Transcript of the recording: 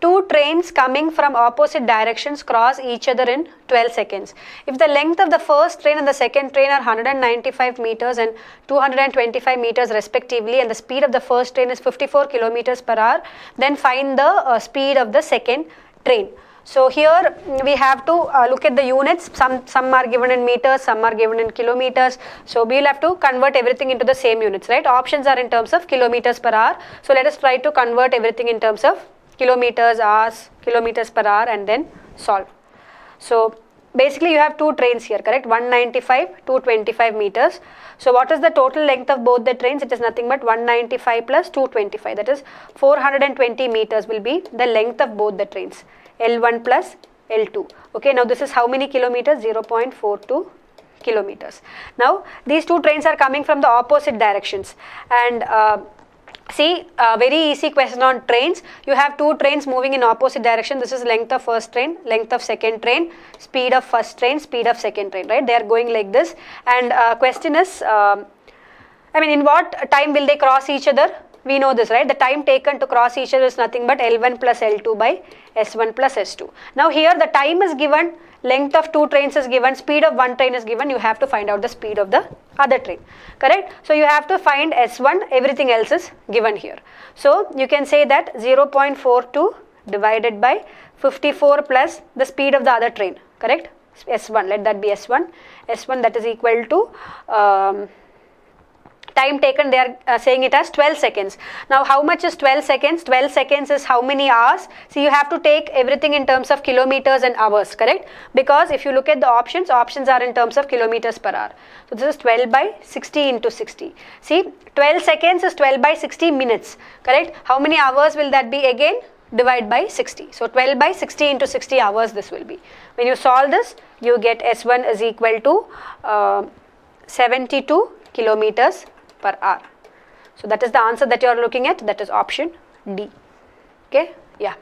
Two trains coming from opposite directions cross each other in 12 seconds. If the length of the first train and the second train are 195 meters and 225 meters respectively, and the speed of the first train is 54 kilometers per hour, then find the speed of the second train. So here we have to look at the units. Some are given in meters, some are given in kilometers. So we will have to convert everything into the same units, right? Options are in terms of kilometers per hour. So let us try to convert everything in terms of kilometers, hours, kilometers per hour, and then solve. So basically you have two trains here, correct? 195, 225 meters. So what is the total length of both the trains? It is nothing but 195 plus 225. That is 420 meters will be the length of both the trains. L1 plus L2. Okay, now this is how many kilometers? 0.42 kilometers. Now these two trains are coming from the opposite directions, and see, very easy question on trains. You have two trains moving in opposite direction. This is length of first train, length of second train, speed of first train, speed of second train, right? They are going like this, and question is, in what time will they cross each other? We know this, right? The time taken to cross each other is nothing but L1 plus L2 by S1 plus S2. Now here the time is given, length of two trains is given, speed of one train is given. You have to find out the speed of the other train, correct? So you have to find S1, everything else is given here. So you can say that 0.42 divided by 54 plus the speed of the other train, correct? S1, let that be S1. S1 that is equal to... time taken, they are saying it as 12 seconds. Now how much is 12 seconds? 12 seconds is how many hours? So you have to take everything in terms of kilometers and hours, correct? Because if you look at the options, options are in terms of kilometers per hour. So this is 12 by 60 into 60. See, 12 seconds is 12 by 60 minutes, correct? How many hours will that be again? Divide by 60. So 12 by 60 into 60 hours this will be. When you solve this, you get S1 is equal to 72 kilometers per hour. So that is the answer that you are looking at, that is option D. Okay, yeah.